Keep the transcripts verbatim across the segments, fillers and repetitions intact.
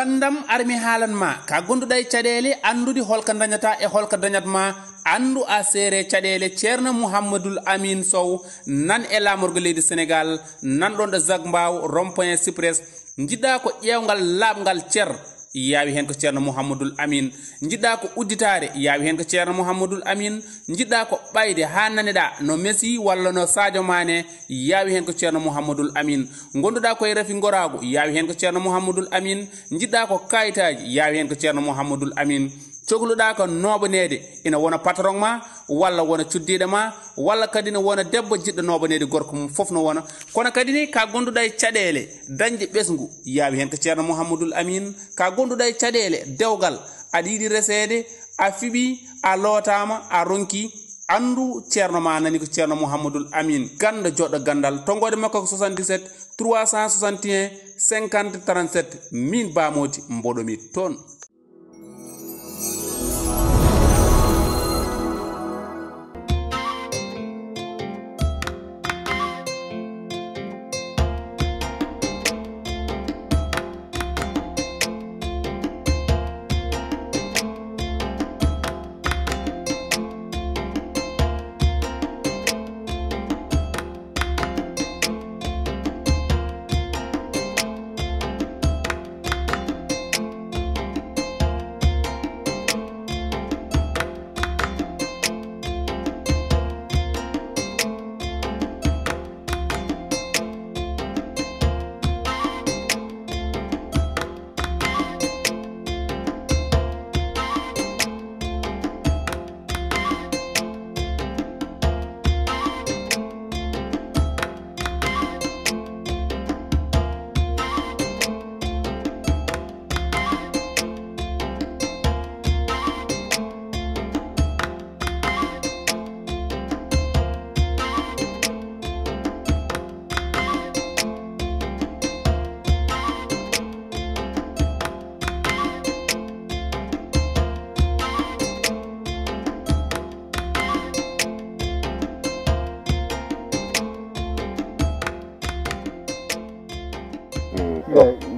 Pandam armi halan ma ka gonduɗa e caɗele anduɗi holka dañata e holka dañat ma andu a seere caɗele Ceerno Mouhamadoul Amine Sow nan e laamorgo leydi Sénégal nan ɗon ɗo Zac Mbao rond-point Cyprès jiɗɗa ko ƴeewgal laaɓngal ceer yaawi hen ko Ceerno Mouhamadoul Amine, jiɗɗa ko udditare yaawi hen ko Ceerno Mouhamadoul Amine, jiɗɗa ko ɓayde ha naneɗa no Messi walla no Sadio Mané yaawi hen ko Ceerno Mouhamadoul Amine, gonduɗa koye rafi ngorago yaawi hen ko Ceerno Mouhamadoul Amine, jiɗɗa ko kayitaji yaawi hen ko Ceerno Mouhamadoul Amine. Cogluɗa ko nobanede ina wona patron ma walla wona cuddiɗo ma walla kadi no wona debbo jiɗɗo nobanede gorko mum fof no wona, kono kadi ni ka gonduɗa e caɗele dañde ɓesgu yaawi hen ko Ceerno Mouhamadoul Amine, ka gonduɗa e caɗele dewgal aɗa yiɗi resede a fiɓi a lootama a ronki andu Ceerno ma nani ko Ceerno Mouhamadoul Amine. Ganda joɗɗo gandal tongode makko ko soixante-dix-sept trois cent soixante et un cinquante trente-sept min bamoti mboɗomi toon.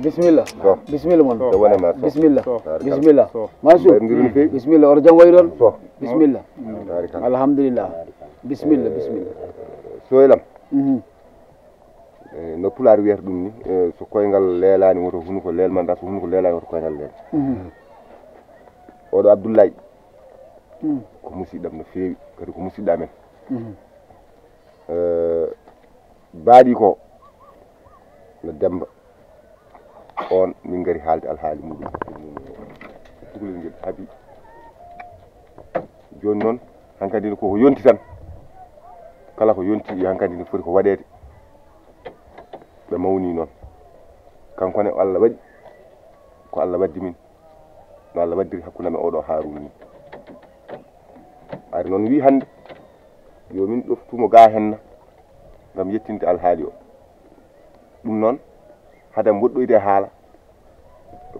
Bismillah. Bismillah mon. Bismillah. Bismillah. Masuk. Bismillah. Orang wairon. Bismillah. Alhamdulillah. Bismillah. Bismillah. Soalam. No pular biar dulu ni. Sokoingal lelan, orang hunu kau lel mandat, hunu kau lelan orang koingal lel. Orang Abdullah. Kamu sih dah mesti, kalau kamu sih dah men. Badi ko, ledam. On mingari halde alhaali muɗum duglel ngel habi joni noon hankkadi ne koko yonti tan, kala ko yonti hankkadi ne foti ko waɗede. Ɓe mawni noon kankone o Allah waɗi ko Allah waddi min, no Allah waddiri hakkude men oɗo Haarun ni. Ari noon wi hande yo min ɗoftumo ga henna ngam yettinde alhaali o. Ɗum noon hada mboɗɗoyde haala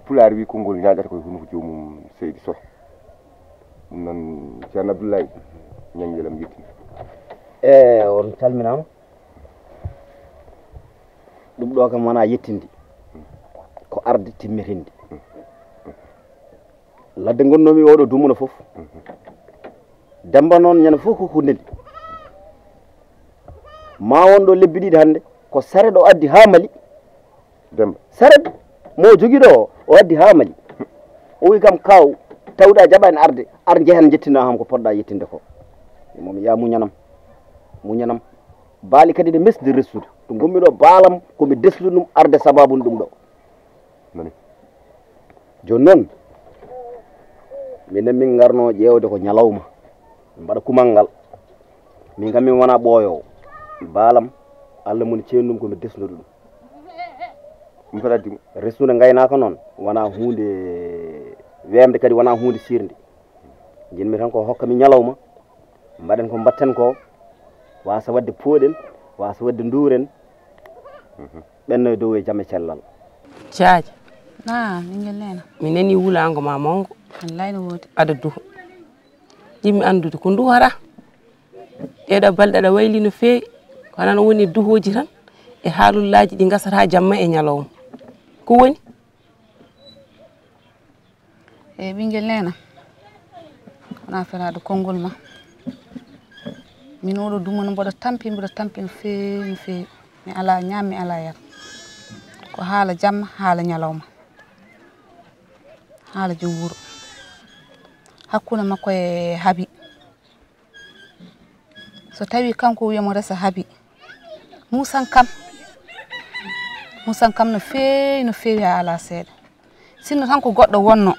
pulaar wi konngol ñaaƴata koye hunko joomum Seydi Sow. Ɗum noon ceerno Abdoulaye ñanngelam yettini e on calminaama. Ɗum ɗo kam wonaa yettindi, ko arde timmitinde ladde ngonnoomi oɗo dumuna fof. Demba noon ñande fof ko hundendi ma wonɗo lebbi ɗiɗi hannde ko sare ɗo addi haa Mali. Sareb mo jogi ɗo o addi ha Mali, o wi kam kaw tawɗa jaɓani arde ar jehen jettina ham ko poɗɗa yettinde ko. Momi ya muñanam muñanam baali kadi ne mesdi ressude to gommi ɗo baalam komi deslu ɗum arde sababun ɗum ɗo. Joni noon minen min garno ƴewde ko ñalawma mbaɗa kumal ngal min kam min wona ɓooyowo, baalam Allah moni ceennum komi deslude ɗum. Resuna gaynaka noon wona hunde wemde, kadi wona hunde sirde. Jinmi tan ko hokkami ñalawma mbaɗen ko mbatten ko, wasa wadde pooɗen wasa wadde nduuren ɓenno e dow e jaam e cellal. Jaaji na mingel lena mi nani wulango ma mongo wallahi no wodi aɗa duho jimmi andude ko ndu hara. Ɗeɗo balɗe aɗa wayli no feewi, kono noon woni duhoji tan e haalullaji ɗi gasata jamma e ñalawma ko woni e bingel nena na fera do kongol ma min odo dumon bodo tampin bodo tampin fe fe mi ala nyami ala yar ko hala jam hala nyalawma hala jowuro hakuna makko e habi so tawi kanko wiyamo resa habi musan kam musan kam no feewi no feewi ala seeda sinno tan ko goddo wonno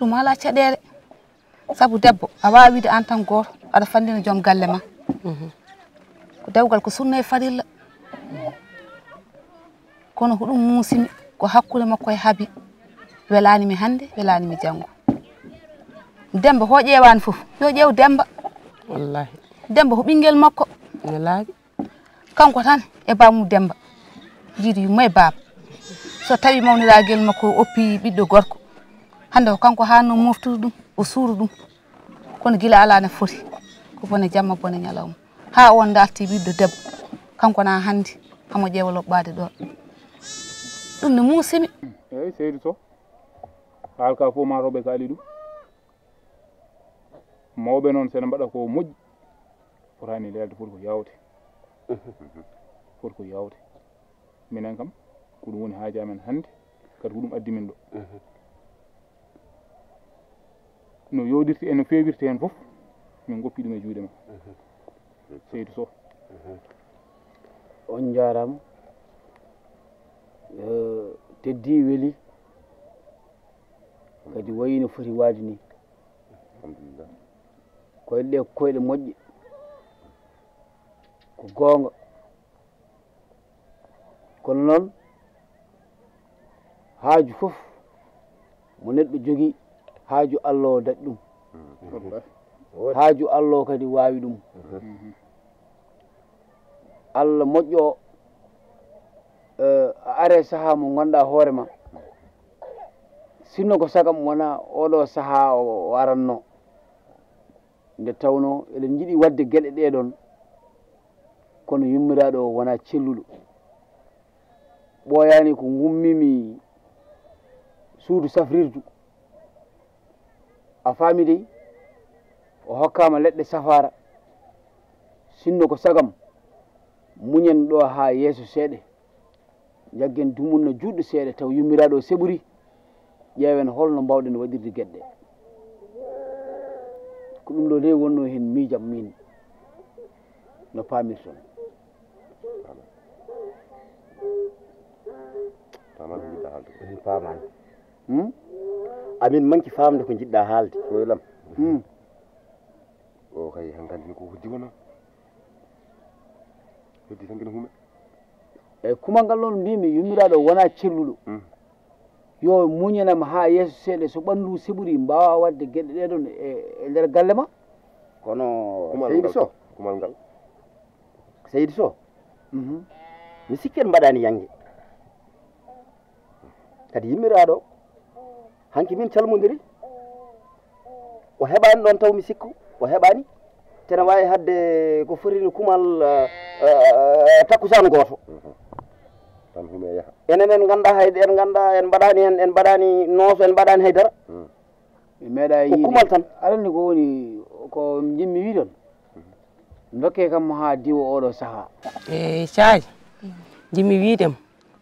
dum ala cedere sabu debbo a waawide an tan goto ada fandina jom galle ma ko dawgal ko sunna e farilla kono ko dum musini ko hakkule makko e habi welani mi hande welani mi jango demba ho jewani fof yo jew demba wallahi demba ho bingel makko welani kanko tan e baamu demba jidi may baab so tawi mawnira gel makko oppi biddo gorko hande kanko haano moftu dum o suuru dum kono gila ala na foti ko bone jamma bone nyalawma ha on darti biddo debbo kanko na hande amo jewlo baade do dum no musimi eh seydu to halka fo ma robe kali dum mawbe non sen bada ko mujj qurani leeldo furko yawde furko yawde minen kam ko dum woni haaja men hande kadi ko dum addi min do no yodirti en feewirte en fof min goppi dum e juude ma seydu so on jaram euh teddi weli kadi wayino foti waadini alhamdulillah koy de koy de mojje ko gonga kon non haaju fof mo neddo jogi haaju allo daddum haaju allo kadi waawi dum alla mojjo euh are saha mo gonda horema sinno ko sagam wona odo saha o waranno de tawno eden jidi wadde gele de don kono yummiraado wona celludo boyani ko ngummimi suudu safrirdu a famidi o hokkama ledde safara sinno ko sagam munyen do ha yeso sede jaggen dumunno juddu sede taw yummiraado seburi yewen holno bawden wadirde gedde ko dum do de wonno hen miijam min no pamirson tamam jidda halde ko faman hmm amin manki famde ko jidda halde ko lam hmm o kay hankandi ko huddi wono huddi tan gina hume e kuma ngalon mbimi yummiraado wona celludo yo muñenam ha yeso sede so bandu siburi mbawa wadde gedde de don e der galle ma kono seydi so kumal gal seydi so mhm mi sikken mbadani yange kadi yimirado hanki min calmondiri o hebani don taw mi sikku o hebani tena way hadde ko furino kumal takusanu goto tan hume yaha enen ganda hayde en ganda en badani en en badani noso en badani haydara mi meda yi kumal tan alani ko woni ko jimmi wi don ndokke kam ha diwo odo saha e chaaji jimmi widem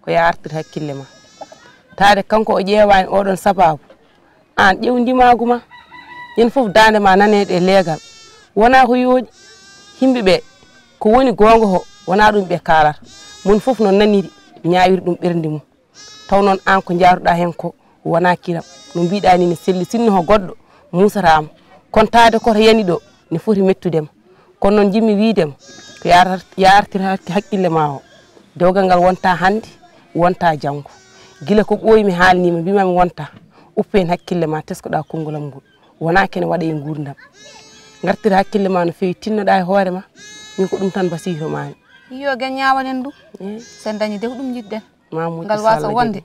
ko yartir hakkille ma taade kanko o jewani odon sababu an dewndimaguma yen fof daande ma nanede legal wona ko yodi himbe be ko woni gongo ho wona dum be kalar mun fof non naniri nyaawir dum berndi mum taw non an ko jaaruda hen ko wona kiram no biida ni ne selli sinno ho goddo musaram kon taade ko to yani do ne foti mettudem kon non jimmi wiidem ko yar yartira hakkille ma o dewgal ngal wonta hande wonta jango gila ko boyi mi halni mi bima mi wonta uppen hakkille ma teskoda kongolam ngul wona ken wade e ngurdam ngartira hakkille ma no fewi tinnoda e hoore ma min ko dum tan basiro ma yo ganyaawanen du sen dañi de dum jidden mamuji ngal wasa wonde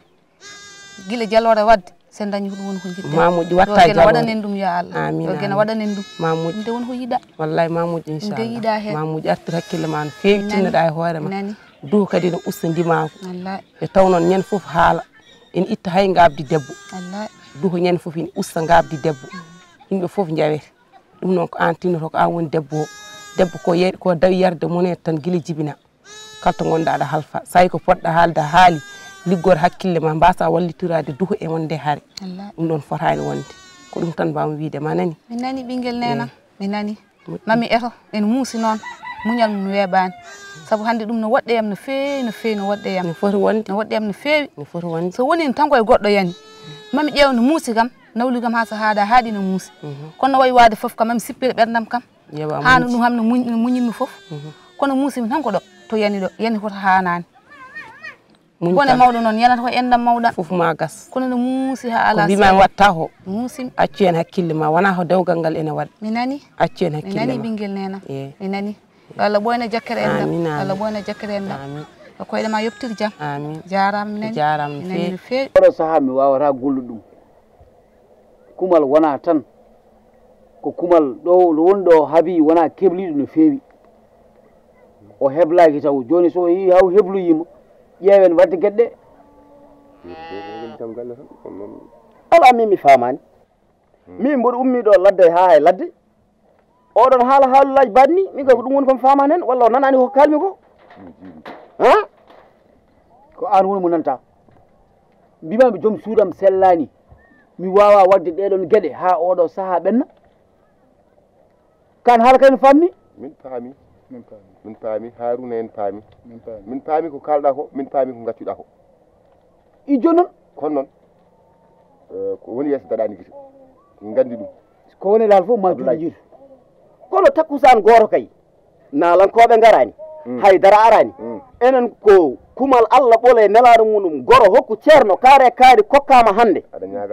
gila jaloore wadde sen dañi dum won ko jidden mamuji watta jaloore wadanen dum ya Allah amin yo gena wadanen dum mamuji de won ko yida wallahi mamuji inshallah mamuji artira hakkille ma no fewi tinnoda e hoore ma do kadi no usta ndima wallahi e tawnon nyen fof haala en itta hay ngabdi debbo wallahi duho nyen fof in usta ngabdi debbo himbe fof jawer dum non ko an tinoro ko an woni debbo debbo ko yey ko dawi yarde monet tan gili jibina kalto gonda da halfa say ko podda halda haali liggor hakkille ma mbasa wallitirade duho e wonde haare dum non fotaani wonde ko dum tan baam wiide ma nani mi nani bingel nena mi nani mami eto en muusi non muñal mu webani sabu hande dum no wadde yam no feewi no feewi no wadde yam no foti wonde no wadde yam no feewi no foti wonde so woni tan koy goddo yani mami dewno muusi kam nawli kam ha sa haada haadi no muusi kono way waade fof kam mami sippire berdam kam haanu dum hamno muñinmi fof kono muusi tan ko do to yani do yani hoto haanaani kono mawdo non yanata ko endam mawda fof ma gas kono no muusi ha ala bi ma watta ho muusi acci en hakkille ma wana ho dewgal ngal ene wad mi nani acci en hakkille mi nani bingel nena mi nani Allah boyna jakkere en Allah boyna jakkere en amin ko dama yoptir jam amin jaram nen jaram fe do saha mi wawata gulludum kumal wana tan ko kumal do wondo habi wana keblido no fewi o heblaaki taw joni so yi haw heblu yimo yewen wadde gedde ala mi mi famani mi mbor ummi do ladde haa e ladde odon haala haalulaaji badni min ko dum woni ko faamani hen walla nanani ko kalmi ko han ko an woni mo nanta bimam jom suudam sellani mi wawa wadde deedon gede ha odo saha benna kan haala kan famni min faami min faami min faami haruna en faami min faami min faami ko kalda ko min faami ko gattuda ko i jonon kon non ko woni yes dadani gite ngandi dum ko woni dal fo ma dulajir kono takusan goro kay nalan ko be garani haydara arani enen ko kumal Allah bole nelaru mudum goro hokku cerno kare kare kokkama hande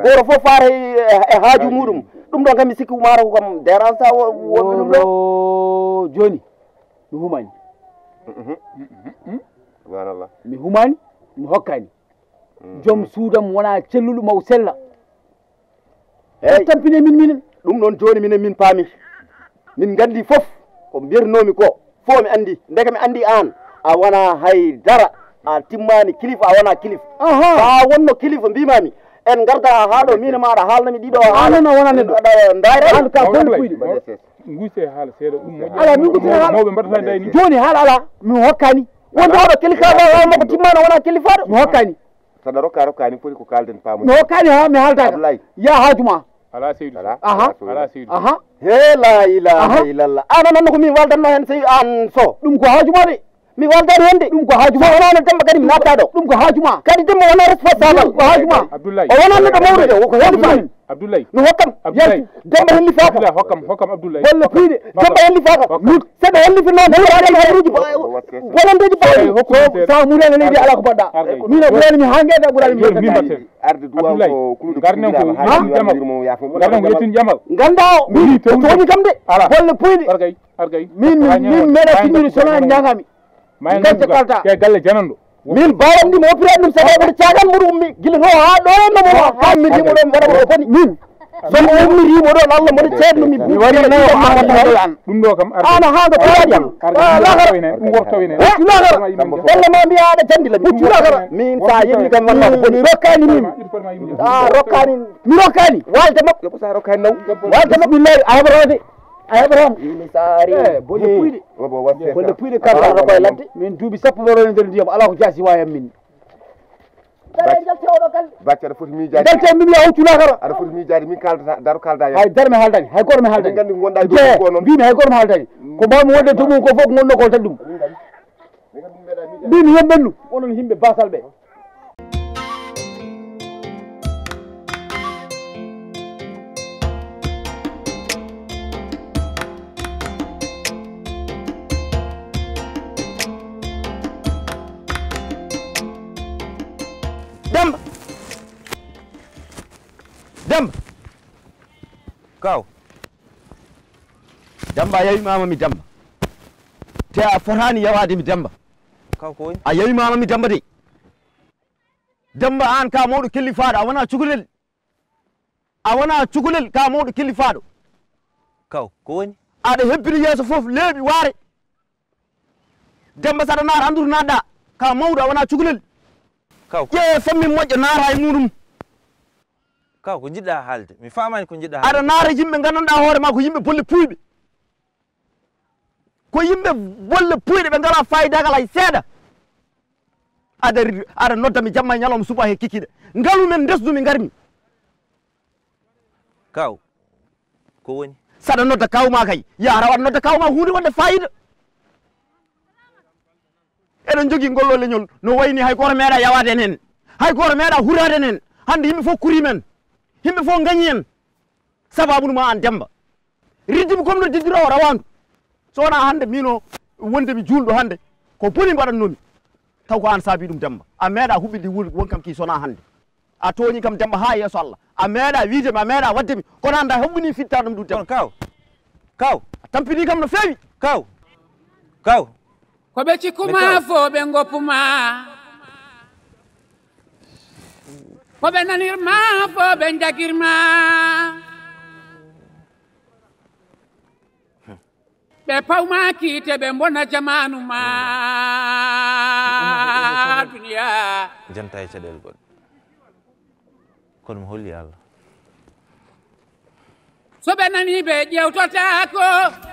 goro fo faare e haaju mudum dum don kam sikku maro kam deransa wonbe dum do joni mi humani subhanallah mi humani mi hokkani jom suudam wona cellulu maw sella e tampine min min dum don joni min min paami min gandi fof ko birnomi ko fo mi andi ndeka mi andi an a wana haydara a timmani kilifa a wana kilifa aha wonno kilifa bimami en garda haado min maara halnami dido halana wonane do ndaare an ka bon kuydi nguse haala seeda dum mo ala mi nguse haala mawbe mbatata dayni joni haala ala mi hokkani wonde haado kilifa ma ko timmana wana kilifa do mi hokkani sada rokka rokkani fori ko kalden paamu mi hokkani ha mi halda ya haajuma ala seydu aha ala seydu aha he la ilaha illallah ana non ko mi waldanno hen sey an so dum ko haajuma de mi waldan hen de dum ko haajuma wonano demba kadi mi natta do dum ko haajuma kadi demba wona responsable ko haajuma o wonano do mawrude ko woni fami abdoulaye no hokkam abdoulaye demba helli faako abdoulaye hokkam hokkam abdoulaye walla fiide demba helli faako sebe helli fi non wala haruji wolandeji baye hokko sa murene leydi ala ko bodda mi no woni mi hangede burani mi batte arde duwa ko kulude garnen ko jamal ya fo garnen yetin jamal ganda mi toni kam de walla fiide argay argay min min mera timmi sona nyangami min galle janando min baram ni mo pirade dum sabe be tiagal mur ummi gilno ha do no mo ha mi dimo do wara ko fani min so mo ummi rimo do Allah mo tiadno mi mi wari no an dum do kam ana ha do tiadam la har dum worto wene la har Allah ma mi ada jandila mi jura har min ta yimmi kam walla ko ni rokkani min a rokkani mi rokkani walde mabbe ko sa rokkani law walde mabbe billahi a habrade Abraham ni sari bolle puide bobo watte bolle puide kala ko ladde min duubi sappo woro nder ndiyam ala ko jaasi wayam min dare jalte odo kal baccere foti mi jaadi dalte mi mi hawtuna kara ada foti mi jaadi min kalda daru kalda hay darme haldani hay gorme haldani gandi gonda do ko non bimi hay gorme haldani ko baamu wodde to mum ko fof gonno ko tan dum bimi yobbennu onon himbe basalbe Damba kaw Damba yayi mama mi Damba te a forani yawade mi Damba kaw ko a yayi mama mi Damba de Damba an ka mawdo kilifaado a wona cukulel a wona cukulel ka mawdo kilifaado kaw ko woni ada hebbini yeso fof leebi waare Damba sada naara andur naada ka mawdo a wona cukulel kaw ye fammi mojjo naara e mudum ka ko jidda halde mi faamani ko jidda ada naare yimbe gandanɗa hoore ma ko yimbe bolle puyɓe ko yimbe bolle puyɗe ɓe ngala faydagal hay seeɗa ada ada noddami jamma ñalawma suba he kikiɗe ngalumen ndesdumi ngarmi kaw ko woni saɗa nodda kaw ma kay yaara waɗa nodda kaw ma hunde wonde fayida eɗen jogui ngollo leñol no wayni hay goto meeɗa yawade en hen hay goto meeɗa hurade en hen hande yimɓe fof kuri men yimɓe fof gañi en sababude ma an Demba riddimi comme no diddiro o rawandu so wona hande mino wonde mi juulɗo hande ko boni mbaɗannomi taw ko an saabi ɗum Demba a meeɗa huɓɓide wuurde won kam ki sona hande a tooñi kam Demba ha yesso Allah a meeɗa wiidemi a meeɗa waddemi kono anda hoɓɓini fitta ɗum ɗum Demba kaw kaw a tampini kam no feewi kaw kaw ko ɓe cikkuma fo ɓe goppuma ko ɓe nanirma fo ɓe jakirma ɓe pawma kiite ɓe bonna jamanu ma duniya janta e caɗele goɗɗe kono mi holli Allah so ɓe nani ɓe ƴewtotako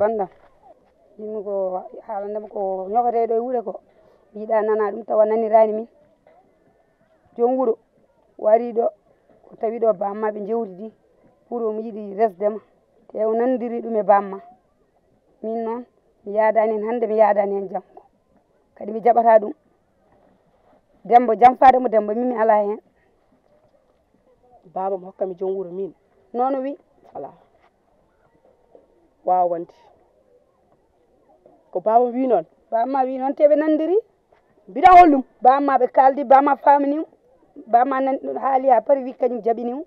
banda min ko haalande ko ñogoteɗo e wuure ko mbiɗa nana ɗum tawa nanirani min jom wuuro wari ɗo ko tawi ɗo bamma ɓe jewti di pour omo yiɗi resdema te o nandiri ɗum e bamma min noon mi yaadani hen hande mi yaadani hen jango kadi mi jaɓata ɗum Demba jamfade mo Demba min mi ala hen baba mo hokkami jom wuuro min noon o wi ala wawanti ko baba wi noon bamma wi noon teɓe nandiri mbiɗa hollum bamma ɓe kaldi bamma famini bamma nani ɗon haali ha pari wi kañum jaɓini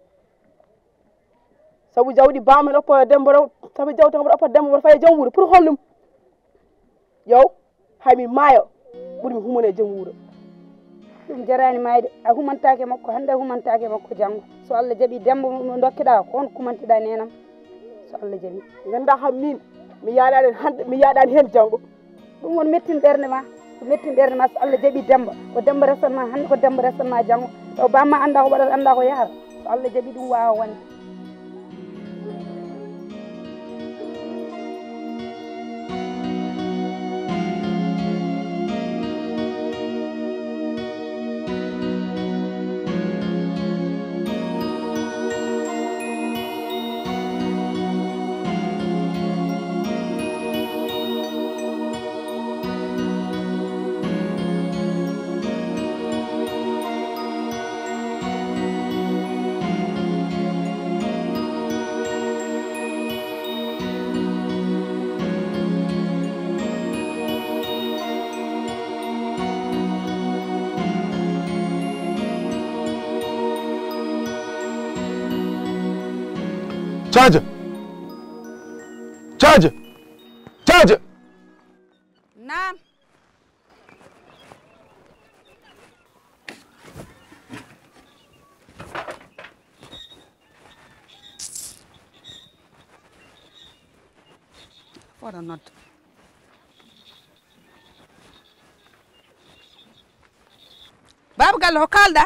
saabu jawdi bammen oppo Demba saabu jawdi kam oppo Demba woto faye jom wuuro pour hollum yow haymin maayo ɓuuri mi humane jom wuuro ɗum jarani mayde a humantake makko hande a humantake makko janggo so Allah jaɓi Demba no dokkiɗa ko on kumantiɗa nenam so Allah jaɓi ganda ham min mi yaɗani hande mi yaɗani hen janggo ɗum won mettin ɓernde ma ko mettin ɓernde ma so Allah jaɓi Demba ko Demba resanma hande ko Demba resanma janggo taw bamma anda ko waɗat anda ko yahata so Allah jaɓi ɗum wawa wonde Charge! Charge! Charge! Naam. What or not? Babu gal hokalda.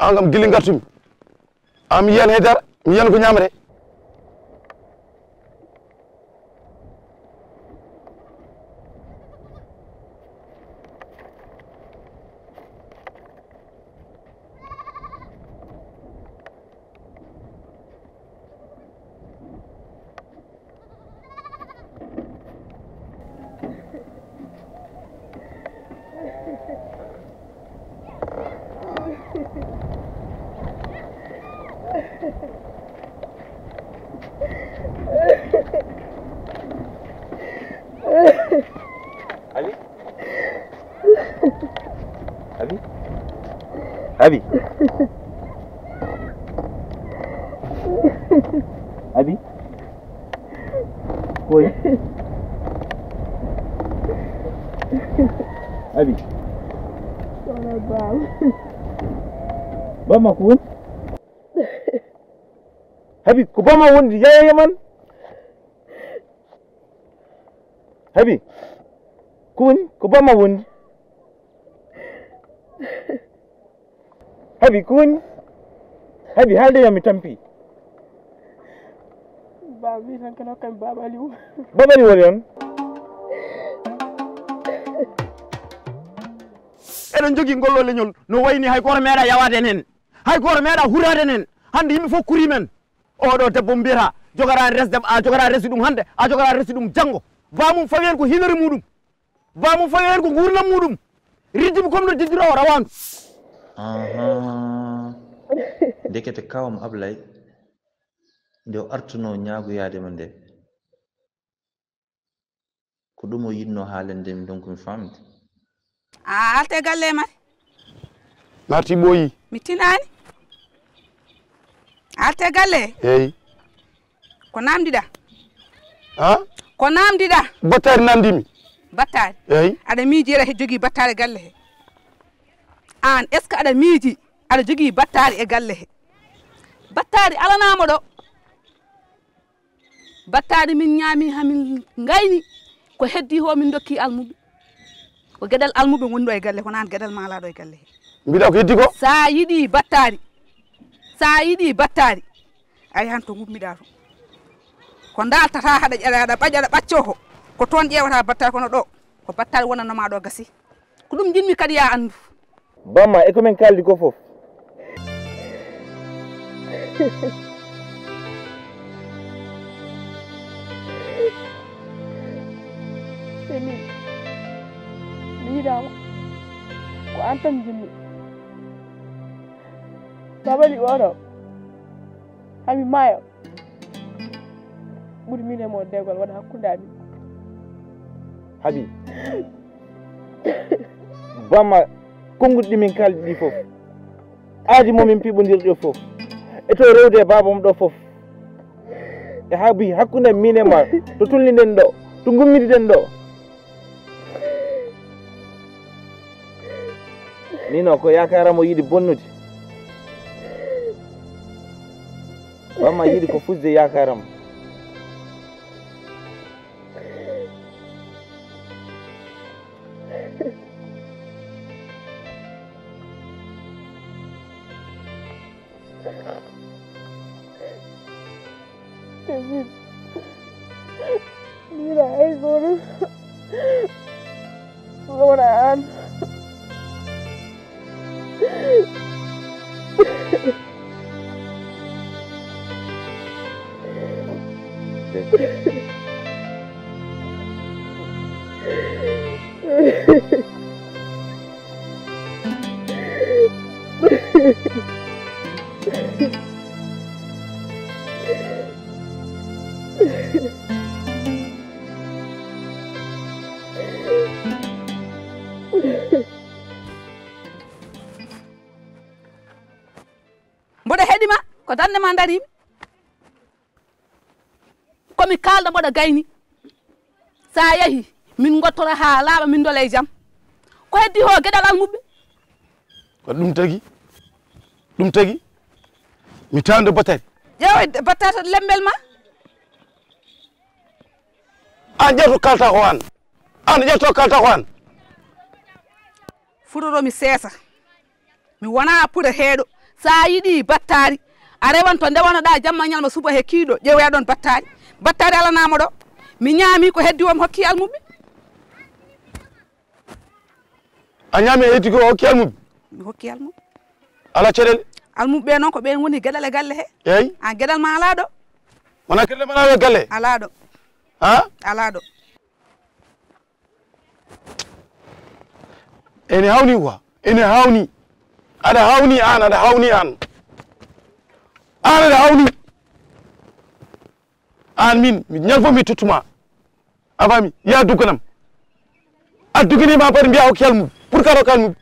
Angam gilingatum. Am yan hedar, am yan gunyamre. Abi Abi Oui Abi Bama kun Abi ku bama wondi yaya man Abi kun ku bama wondi Habi kun Habi halde ya mitampi Babi nan kana kan babaliw babali walion Eden jogi ngollo leñol no wayni hay goor meeda yawaden en hay goor meeda huraden en hande yimbe fof kuri men o do debbo mbira jogara resdem a jogara residum hande a jogara residum jango bamum fawen ko hinere mudum bamum fawen ko ngurnam mudum riddim kom no didiro rawan Aha. Dekete kawam ablay nde o artuno ñaaguyaade man de ko ɗum o yinno haalande mi donc mi famde a alte galle ma marti boyi mi tinaani alte galle eyi ko namdiɗa han ko namdiɗa battaari namdimi battaari eyi aɗa miijira he jogii battaari galle he an est ce que ada miji ada jogi battari e galle he battari alanama do battari min nyami hamin ngayni ko heddi ho min dokki almubi ko gedal almubi wondo e galle ko nan gedal mala do e galle mbida ko heddi ko sa yidi battari sa yidi battari ay han to ngummida to ko dal tata hada jada bajada bacco ko ton jewata battari kono do ko battari wonano ma do gasi ko dum jinmi kadi ya andu Bama, e komen kaldi ko fof. Semi. Mi daw. Ko antam jinni. Babali woro. Hami mayo. Buri mi ne mo degol wada hakkudami. Habi. Bama Kongut min kaldi di fof aadi momin piibondirdo fof e to rewde babam do fof e habi hakkunde mine ma to tulliden do to gummididen do nino ko yakaramo yidi bonnude bamma yidi ko fusde yakaram Bodo hedima ko dande ma ndarim komi kalda moɗo gayni sa yahi min gottora ha laaɓa min dole e jam ko heddi ho gueɗal almuɓɓe ko ɗum tagui ɗum tagui mi tawde batata ƴeewa batata lembel ma an ƴerto kalta ko an an ƴerto kalta ko an fuɗoro mi seesa mi wona puɗa heeɗo sa yiɗi battari a rewan to ndewanoɗa jamma ñalma suba he kiiɗo ƴeewoya ɗon battari battari alanama ɗo mi ñaami ko heddi wom hokki almuɓɓe a ñaami e heddi ko hokki almuɓɓe mi hokki almuɓɓe ala caɗele almuɓɓe noon ko ɓen woni gueɗal e galle he eyyi an gueɗal ma ala ɗo wona gueɗal ma ala ɗo galle ala ɗo ha ala ɗo ene hawni quoi ene hawni aɗa hawni an aɗa hawni an an aɗa hawni an min mi ñal fo mi tottuma avant mi ya dugganam a dugganima bari mbiya hokki almuɓe pour que aɗa hokki almuɓe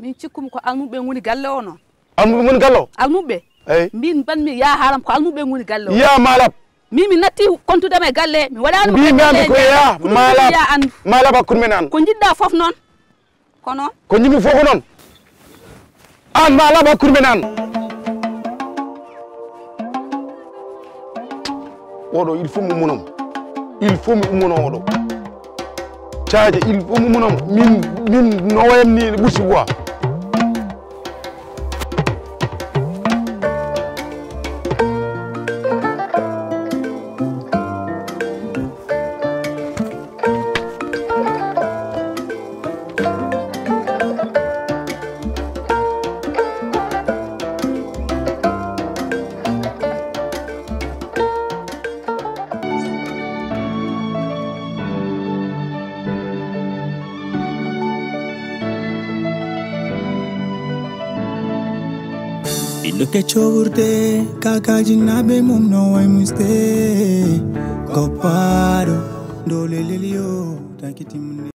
min cikkumi ko almuɓe woni galle o noon almuɓe woni galle o almuɓe eyyi min banmi ya haalam ko almuɓe woni galle o ya malab mimi natti kontudema e galle mi waɗanimo mimami ko ya malab malab hakkude men an ko jiɗɗa foof noon ko noon ko jimmi fof ko noon an malab hakkude men an oɗo il faut mi ummonomo il faut mi ummono oɗo caaje il faut mi ummonomo min min nowoyam ni ɓusi quoi Ke chogurte kakajina be mumno ay muste koparo dole lelio takitim